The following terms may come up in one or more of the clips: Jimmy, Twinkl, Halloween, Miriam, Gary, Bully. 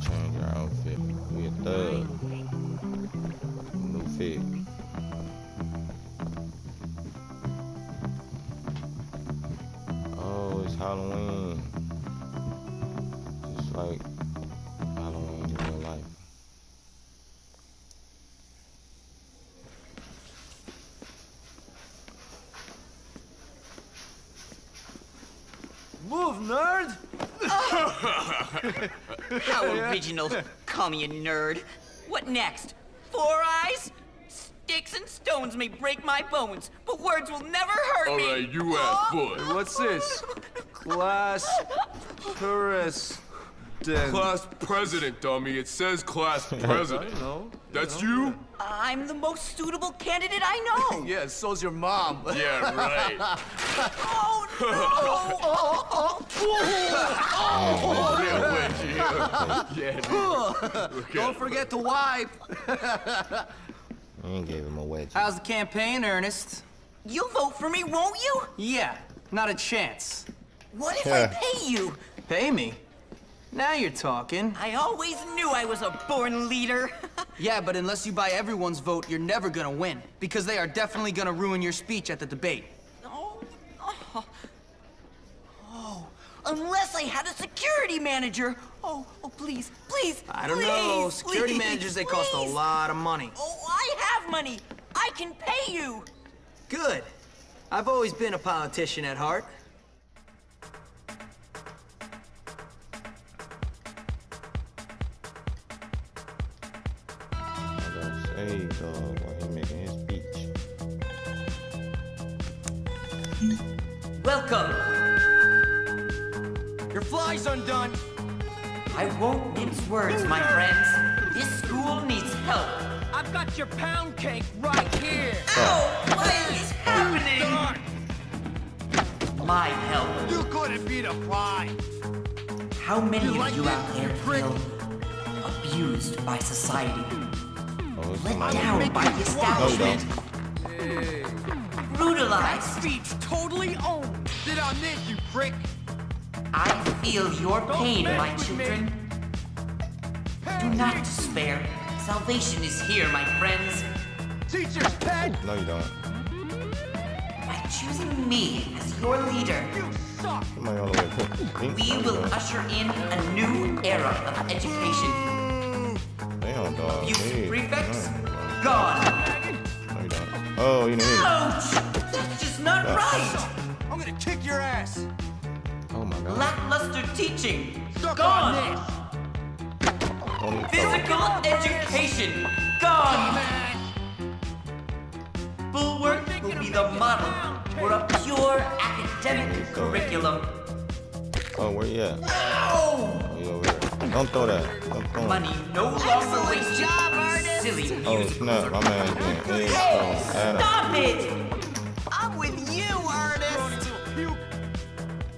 just change our outfit. We a thug. New fit. Oh, it's Halloween. Just like Halloween in real life. Move, nerd! How original. Call me a nerd. What next? Four eyes? Sticks and stones may break my bones, but words will never hurt me. All right, you ass boy. What's this? Class president. Class president, dummy. It says class president. I know. That's you? I'm the most suitable candidate I know. Yeah, so's your mom. Yeah, right. Oh, no! Don't forget to wipe. I gave him a wedgie. How's the campaign, Ernest? You'll vote for me, won't you? Yeah, not a chance. What if I pay you? Pay me? Now you're talking. I always knew I was a born leader. Yeah, but unless you buy everyone's vote, you're never gonna win. Because they are definitely gonna ruin your speech at the debate. Oh, unless I had a security manager. Oh please. I don't know. Security managers, they cost a lot of money. Oh, I have money. I can pay you. Good. I've always been a politician at heart. Welcome. Your fly's undone. I won't mince words, my friends. This school needs help. I've got your pound cake right here. Ow! What is happening? Darn. My help. You couldn't beat a fly. How many of you out there feel abused by society? Let down by the establishment? Brutalized. My speech totally owned. Did I miss you, prick? I feel your pain, my children. Do not despair. Salvation is here, my friends. Teachers, pet! No, you don't. By choosing me as your leader, you suck. We will usher in a new era of education. Damn, dog. You prefects, gone. Oh, you know. Ouch! That's just not right! I'm gonna kick your ass! Oh my god. Lackluster teaching! Gone! Physical education! Gone! Bulwark will be the model for a pure academic curriculum. Oh, where you at? Ow! You over here. Don't throw that. Don't throw that. Money no longer wasted. Silly. Oh snap, my man again. Hey, stop it! I'm with you, Ernest!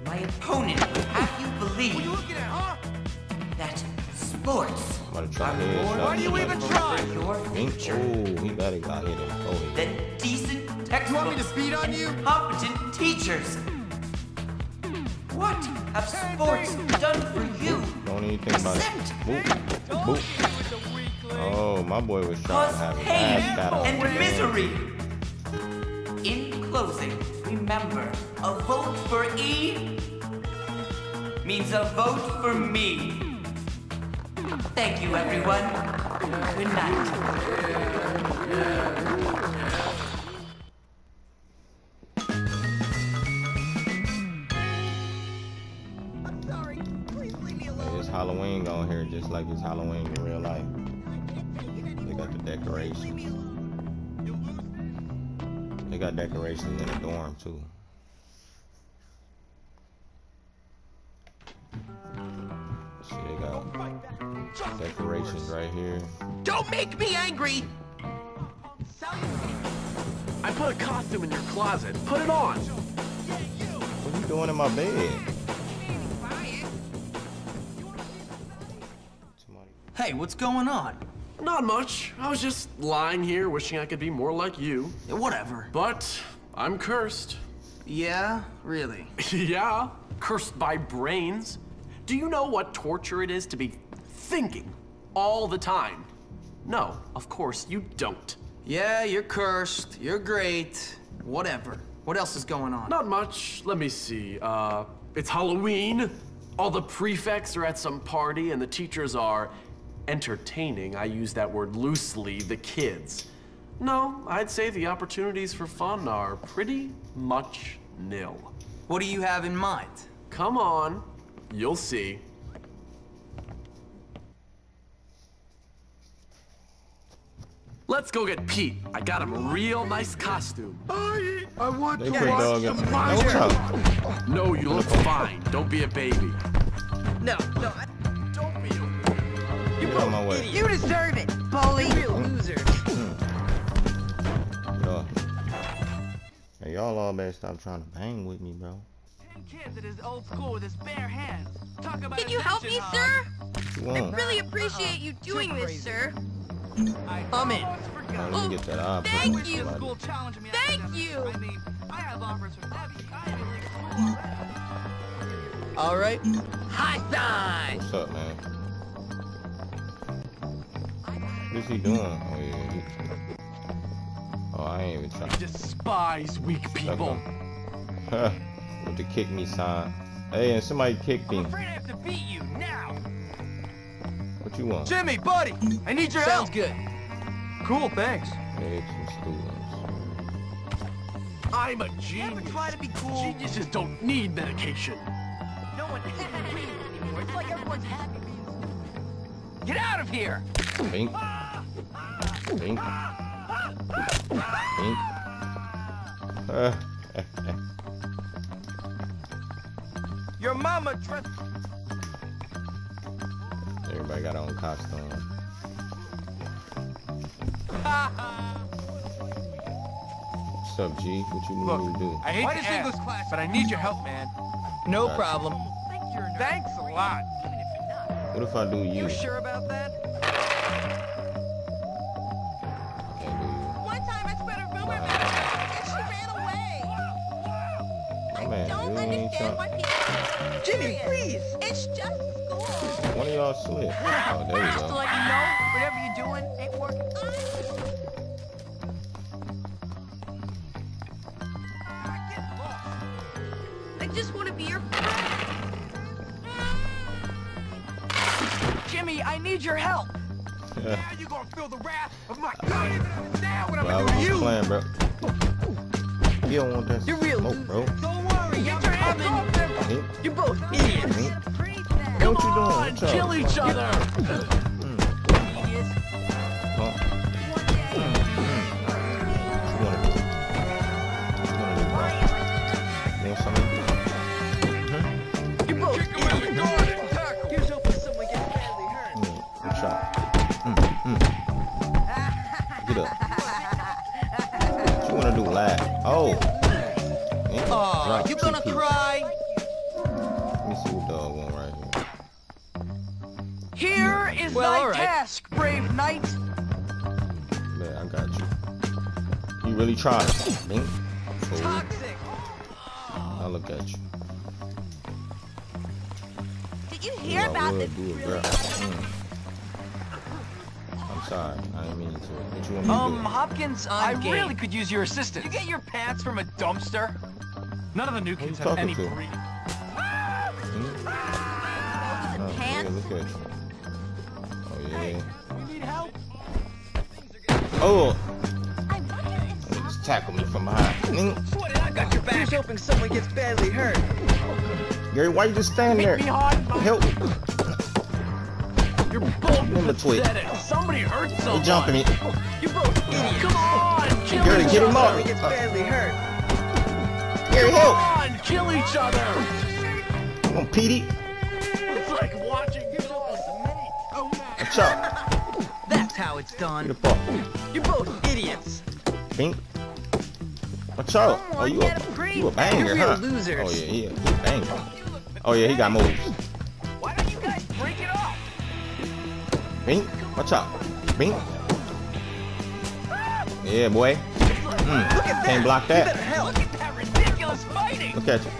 My opponent would have you believe that sports are more for your future than decent textbooks and competent teachers. What have sports done for you? Don't even think about it. Boop. Boop. Oh, my boy was trying to have a bad battle. And misery. In closing, remember, a vote for E means a vote for me. Thank you, everyone. Good night. I'm sorry. Please leave me alone. It's Halloween on here, just like it's Halloween in real life. They got the decorations. They got decorations in the dorm too. See, they got decorations right here. Don't make me angry! I put a costume in your closet. Put it on! What are you doing in my bed? Hey, what's going on? Not much. I was just lying here wishing I could be more like you. Yeah, whatever. But I'm cursed. Yeah? Really? Yeah. Cursed by brains. Do you know what torture it is to be thinking all the time. No, of course you don't. Yeah, you're cursed, you're great, whatever. What else is going on? Not much. Let me see. It's Halloween. All the prefects are at some party and the teachers are entertaining. I use that word loosely, the kids. No, I'd say the opportunities for fun are pretty much nil. What do you have in mind? Come on, you'll see. Let's go get Pete. I got him a real nice costume. I want to watch the fire. No, you look fine. Don't be a baby. No, no, don't be a baby. You're both idiots. You deserve it, bully. You loser. Hey, y'all all better stop trying to bang with me, bro. 10 kids at his old school with his bare hands. Talk about. Can you help me, sir? I really appreciate you doing this, sir. I'm in. Oh, get that off. Thank you. Thank you. All right. High five. What's up, man? What's he doing? Oh, yeah. Oh, I ain't even trying. I despise weak people. With the kick me sign. Hey, and somebody kicked me. I'm afraid I have to beat you now. What you want? Jimmy, buddy, I need your help. Sounds good. Cool, thanks. Eggs and stools. I'm a genius. Never try to be cool. Geniuses don't need medication. No one needs weed anymore. It's like everyone's happy. Get out of here. Bink. Bink. Bink. Your mama dressed. Everybody got on costume. What's up, G? What you need to do? I hate to English class, but I need your help, man. No problem. Thanks a lot. What if I do you? You sure about that? I can't do you. One time I spread a rumor about her and she ran away. I don't understand why people. Jimmy, please. It's just. One of y'all slip. Oh, there you go. Just to let you know, whatever you're doing ain't working. I just want to be your friend. Jimmy, I need your help. Now you're gonna feel the wrath of my God. Now what I'm gonna do to you. Playing, bro. You don't want that. You're real, bro. Don't worry, you're having. You're both idiots. What you doing? Come on, kill each other! You both kick him out the garden and tackle! Here's hoping someone gets badly hurt. Good shot. Get up. What you wanna do, lad? Oh! Aw, you gonna cry? Let me see what dog wants. Here is thy task, brave knight. Man, I got you. You really tried. Bink. Toxic. I'll look at you. Did you hear about this? I'm sorry. I didn't mean to. What you want me to do? Hopkins, I really could use your assistance. You get your pants from a dumpster? None of the new kids have any breed. Pants? Yeah, look at you. Hey, we need help. Oh! Just tackle me from behind. I got your back. Here's hoping someone gets badly hurt. Gary, why you just standing there? Help! You're both pathetic. Somebody hurt someone. You're jumping me. You're both idiots. Come on, kill Gary, each other. Gets badly hurt. Gary, help! Come on, kill each other. Come on, Petey. It's like watching. That's how it's done. You're both idiots. Bink. Watch out. Oh, you a banger, huh? Losers. Oh, yeah, he a banger. Oh, yeah, he got moves. Why don't you guys break it off? Bink. Watch out. Bink. Yeah, boy. Can't block that. Look at that ridiculous fighting. Look at you.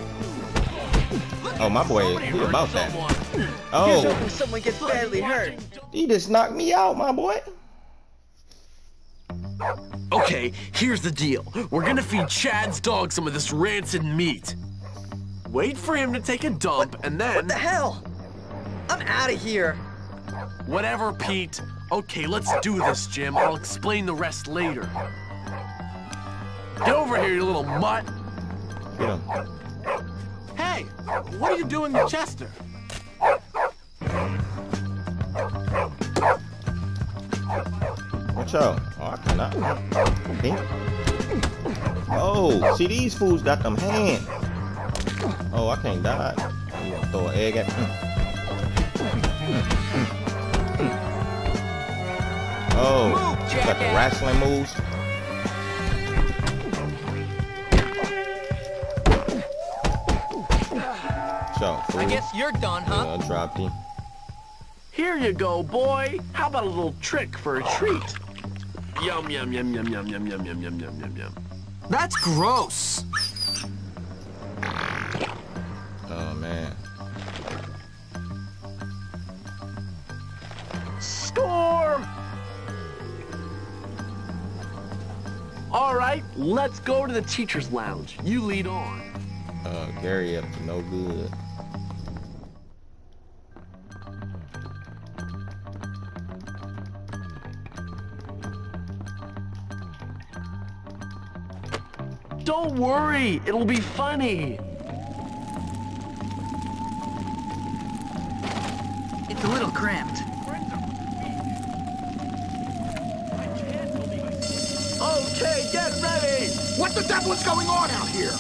Oh, my boy, he about that. Oh. Here's hoping someone gets badly hurt. He just knocked me out, my boy. Okay, here's the deal. We're gonna feed Chad's dog some of this rancid meat. Wait for him to take a dump and then... What the hell? I'm out of here. Whatever, Pete. Okay, let's do this, Jim. I'll explain the rest later. Get over here, you little mutt. Get him. Hey, what are you doing to Chester? Watch out. Oh, I cannot. Okay. Oh, see, these fools got them hands. Oh, I can't dodge. I'm gonna throw an egg at me. Oh, got the wrestling moves. So, fool. I guess you're done, huh? Dropped him. Here you go, boy. How about a little trick for a treat? Yum, yum, yum, yum, yum, yum, yum, yum, yum, yum, yum, yum. That's gross. Oh, man. Storm! All right, let's go to the teacher's lounge. You lead on. Gary up to no good. Don't worry, it'll be funny. It's a little cramped. Okay, get ready! What the devil is going on out here?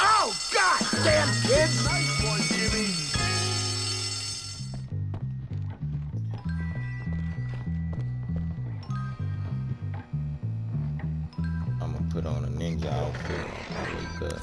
Oh, God damn kids! Nice one, Jimmy! I'm gonna put on a ninja outfit.